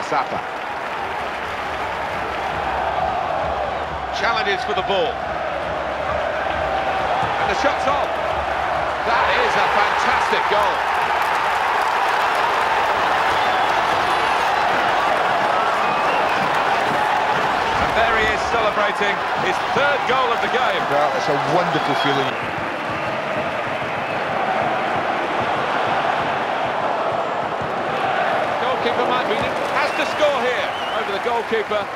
Kasapa. Challenges for the ball. And the shot's on. That is a fantastic goal. And there he is celebrating his third goal of the game. Well, it's a wonderful feeling. Has to score here over the goalkeeper.